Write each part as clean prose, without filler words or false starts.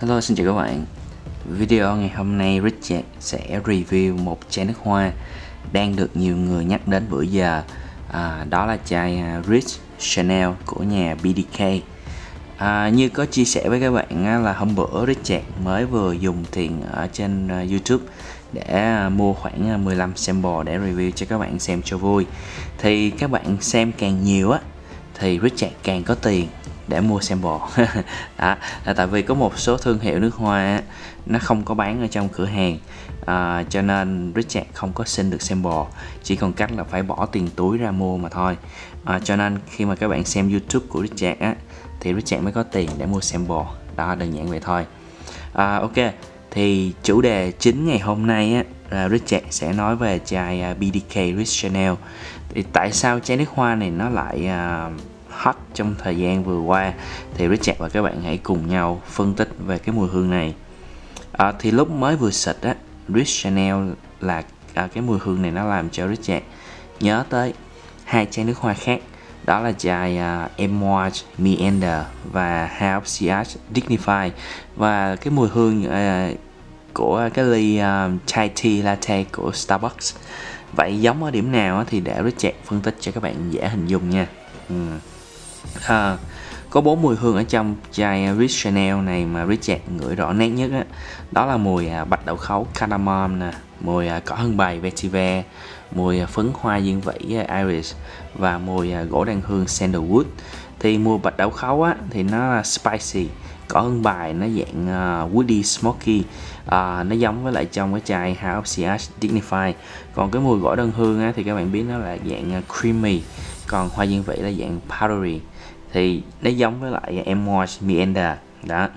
Hello, xin chào các bạn. Video ngày hôm nay Rich sẽ review một chai nước hoa đang được nhiều người nhắc đến bữa giờ. Đó là chai GRIS Chanel của nhà BDK. Như có chia sẻ với các bạn là hôm bữa Rich mới vừa dùng tiền ở trên YouTube để mua khoảng 15 sample để review cho các bạn xem cho vui. Thì các bạn xem càng nhiều á thì Rich càng có tiền để mua sample. Đó, tại vì có một số thương hiệu nước hoa nó không có bán ở trong cửa hàng, cho nên Richard không có xin được sample, chỉ còn cách là phải bỏ tiền túi ra mua mà thôi. Cho nên khi mà các bạn xem YouTube của Richard á, thì Richard mới có tiền để mua sample. Đó, đơn giản vậy thôi. Ok, thì chủ đề chính ngày hôm nay á, Richard sẽ nói về chai BDK GRIS Chanel. Thì tại sao chai nước hoa này nó lại hot trong thời gian vừa qua, thì Richard và các bạn hãy cùng nhau phân tích về cái mùi hương này. Thì lúc mới vừa xịt á, GRIS Chanel là cái mùi hương này nó làm cho Richard nhớ tới hai chai nước hoa khác, đó là chai Emor, Meander và HFCH Dignify. Và cái mùi hương của cái ly chai tea latte của Starbucks. Vậy giống ở điểm nào á, thì để Richard phân tích cho các bạn dễ hình dung nha. Có 4 mùi hương ở trong chai GRIS Chanel này mà Richard ngửi rõ nét nhất á. Đó là mùi bạch đậu khấu cardamom nè, mùi cỏ hương bày vetiver, mùi phấn hoa diên vĩ iris và mùi gỗ đàn hương sandalwood. Thì mùi bạch đậu khấu á thì nó là spicy, cỏ hương bài nó dạng woody smoky, nó giống với lại trong cái chai HFCH Dignify. Còn cái mùi gỗ đàn hương á, thì các bạn biết nó là dạng creamy, còn hoa diên vĩ là dạng powdery, thì nó giống với lại Emor Meander. Đó.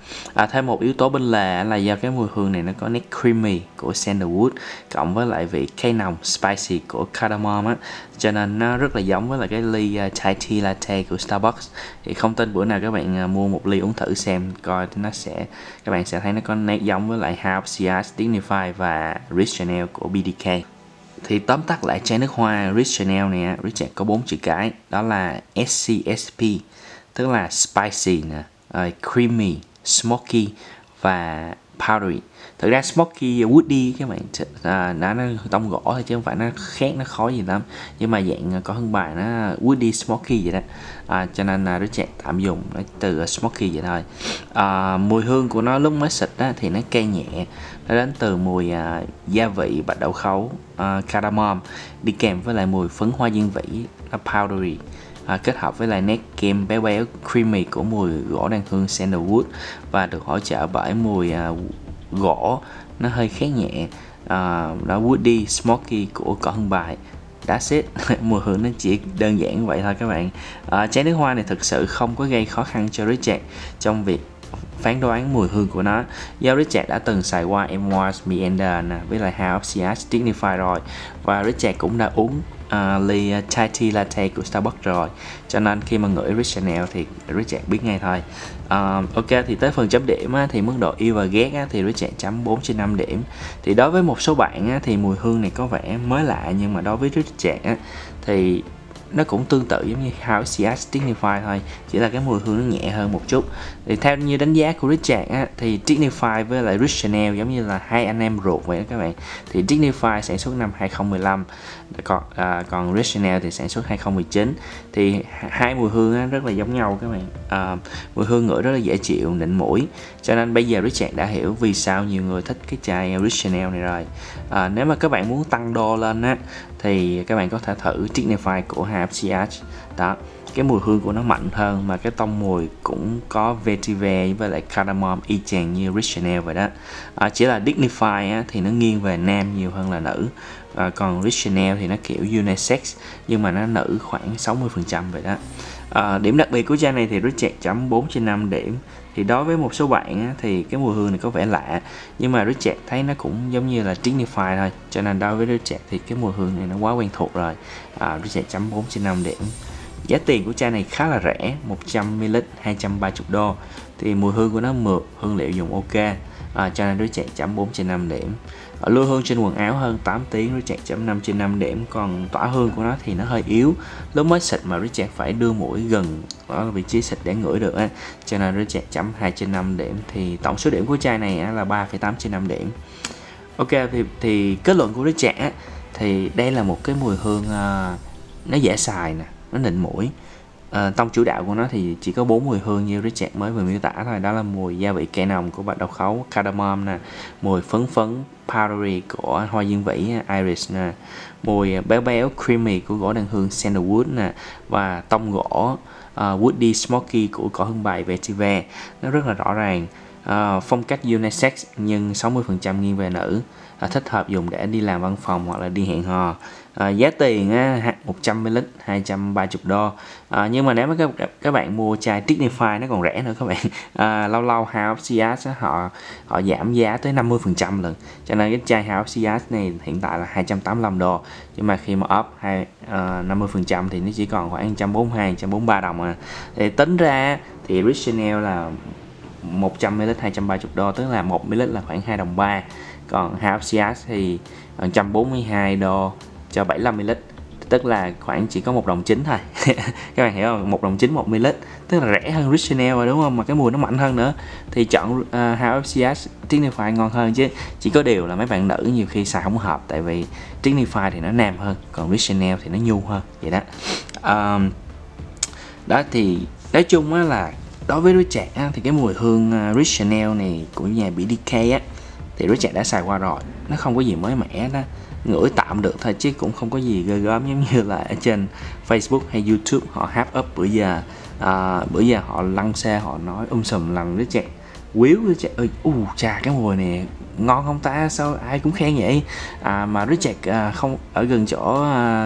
Thêm một yếu tố bên lề là do cái mùi hương này nó có nét creamy của sandalwood cộng với lại vị cay nồng spicy của cardamom á, cho nên nó rất là giống với lại cái ly chai tea latte của Starbucks. Thì không tin bữa nào các bạn mua một ly uống thử xem coi, thì các bạn sẽ thấy nó có nét giống với lại HFCH Dignify và GRIS Chanel của BDK. Thì tóm tắt lại chai nước hoa GRIS Chanel này, Richard có 4 chữ cái, đó là SCSP, tức là spicy nè, creamy, smoky và powdery. Thực ra smoky, woody các bạn, nó tông gỗ thôi chứ không phải nó khét, nó khói gì lắm. Nhưng mà dạng có hơn bài nó woody, smoky vậy đó. Cho nên là Richard tạm dùng nó từ smoky vậy thôi. Mùi hương của nó lúc mới xịt á, thì nó cay nhẹ, nó đến từ mùi gia vị bạch đậu khấu cardamom, đi kèm với lại mùi phấn hoa diên vĩ powdery, kết hợp với lại nét kem béo béo creamy của mùi gỗ đàn hương sandalwood và được hỗ trợ bởi mùi gỗ nó hơi khét nhẹ, đó woody smoky của cỏ hương bài. That's it. Mùi hương nó chỉ đơn giản vậy thôi các bạn. Chai nước hoa này thực sự không có gây khó khăn cho Richard trong việc phán đoán mùi hương của nó, do Richard đã từng xài qua Emor Meander nè, với lại HFCH Dignify rồi, và Richard cũng đã uống ly chai tea latte của Starbucks rồi, cho nên khi mà ngửi GRIS Chanel thì Richard biết ngay thôi. Ok, thì tới phần chấm điểm á, thì mức độ yêu và ghét á, thì Richard chấm 4/5 điểm. Thì đối với một số bạn á, thì mùi hương này có vẻ mới lạ, nhưng mà đối với Richard á, thì nó cũng tương tự giống như HFCH Dignify thôi, chỉ là cái mùi hương nó nhẹ hơn một chút. Thì theo như đánh giá của Richard á, thì Dignify với lại GRIS Chanel giống như là hai anh em ruột vậy đó các bạn. Thì Dignify sản xuất năm 2015, còn GRIS Chanel thì sản xuất 2019. Thì hai mùi hương á, rất là giống nhau các bạn. Mùi hương ngửi rất là dễ chịu, nịnh mũi, cho nên bây giờ Richard đã hiểu vì sao nhiều người thích cái chai GRIS Chanel này rồi. Nếu mà các bạn muốn tăng đô lên á, thì các bạn có thể thử Dignify của HFCH. Đó, cái mùi hương của nó mạnh hơn mà cái tông mùi cũng có vetiver với lại cardamom y chang như GRIS Chanel vậy đó. Chỉ là Dignify á, thì nó nghiêng về nam nhiều hơn là nữ, còn GRIS Chanel thì nó kiểu unisex nhưng mà nó nữ khoảng 60% vậy đó. Điểm đặc biệt của chai này thì Richard chấm 4/5 điểm. Thì đối với một số bạn á, thì cái mùi hương này có vẻ lạ, nhưng mà Richard thấy nó cũng giống như là Dignify thôi, cho nên đối với Richard thì cái mùi hương này nó quá quen thuộc rồi. Richard chấm 4/5 điểm. Giá tiền của chai này khá là rẻ, 100ml $230. Thì mùi hương của nó mượt, hương liệu dùng ok, cho nên Richard chấm 4/5 điểm. Lưu hương trên quần áo hơn 8 tiếng, Richard chấm 5/5 điểm, còn tỏa hương của nó thì nó hơi yếu. Lúc mới xịt mà Richard phải đưa mũi gần đó là vị trí xịt để ngửi được á, cho nên Richard chấm 2/5 điểm. Thì tổng số điểm của chai này là 3,8/5 điểm. Ok, thì kết luận của Richard á, thì đây là một cái mùi hương nó dễ xài nè, nó nịnh mũi. Tông chủ đạo của nó thì chỉ có 4 mùi hương như Richard mới vừa miêu tả thôi, đó là mùi gia vị cây nồng của bạch đậu khấu, cardamom nè, mùi phấn phấn powdery của hoa diên vĩ, iris nè, mùi béo béo creamy của gỗ đàn hương sandalwood nè, và tông gỗ woody smoky của cỏ hương bài vetiver. Nó rất là rõ ràng, phong cách unisex nhưng 60% nghiêng về nữ, thích hợp dùng để đi làm văn phòng hoặc là đi hẹn hò. Giá tiền 100ml $230. Nhưng mà nếu mà các bạn mua chai Dignify nó còn rẻ nữa các bạn. Lâu lâu HFCH họ giảm giá tới 50% lần, cho nên cái chai HFCH này hiện tại là $285, nhưng mà khi mà up 50% thì nó chỉ còn khoảng 142-143 đồng à. Thì tính ra thì GRIS Chanel là 100ml $230, tức là 1ml là khoảng $2.3. Còn HFCH thì $142 cho 75ml, tức là khoảng chỉ có $1.9 thôi. Các bạn hiểu không? $1.9 1ml, tức là rẻ hơn GRIS Chanel rồi đúng không? Mà cái mùi nó mạnh hơn nữa. Thì chọn HFCH Dignify ngon hơn, chứ chỉ có điều là mấy bạn nữ nhiều khi xài không hợp, tại vì Dignify thì nó nam hơn, còn GRIS Chanel thì nó nhu hơn vậy đó. Đó thì nói chung á là đối với Richard á, thì cái mùi hương GRIS Chanel này của nhà BDK á, thì Richard đã xài qua rồi, nó không có gì mới mẻ đó, ngửi tạm được thôi chứ cũng không có gì ghê gớm giống như là ở trên Facebook hay YouTube họ háp up bữa giờ họ lăn xe họ nói sùm lần Richard quýu Richard ơi chà cái mùi này ngon không ta, sao ai cũng khen vậy. Mà Richard không ở gần chỗ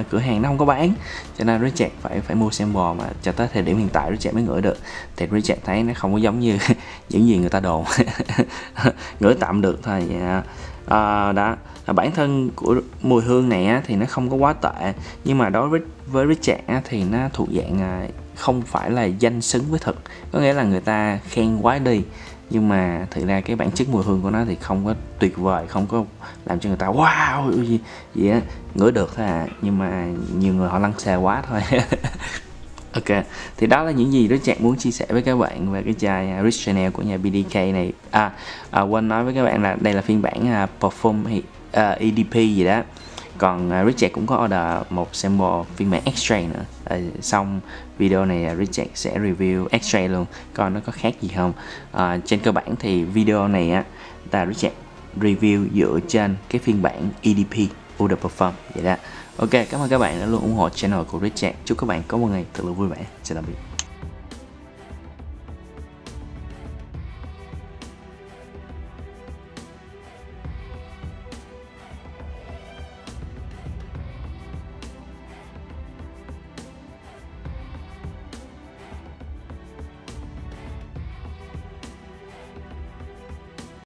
cửa hàng nó không có bán, cho nên Richard phải mua sample, mà cho tới thời điểm hiện tại Richard mới ngửi được thì Richard thấy nó không có giống như những gì người ta đồn. Ngửi tạm được thôi. Đó, bản thân của mùi hương này á, thì nó không có quá tệ, nhưng mà đối với Richard á, thì nó thuộc dạng không phải là danh xứng với thực, có nghĩa là người ta khen quá đi nhưng mà thực ra cái bản chất mùi hương của nó thì không có tuyệt vời, không có làm cho người ta wow gì á, ngửi được thôi à, nhưng mà nhiều người họ lăn xè quá thôi. Ok, thì đó là những gì Richard muốn chia sẻ với các bạn về cái chai GRIS Chanel của nhà BDK này. Quên nói với các bạn là đây là phiên bản Perfume EDP gì đó. Còn Richard cũng có order một sample phiên bản extra nữa. Xong video này Richard sẽ review extra luôn, coi nó có khác gì không. Trên cơ bản thì video này là Richard review dựa trên cái phiên bản EDP Order Perfume vậy đó. Ok, cảm ơn các bạn đã luôn ủng hộ channel của GRIS CHARNEL. Chúc các bạn có một ngày thật là vui vẻ. Xin tạm biệt.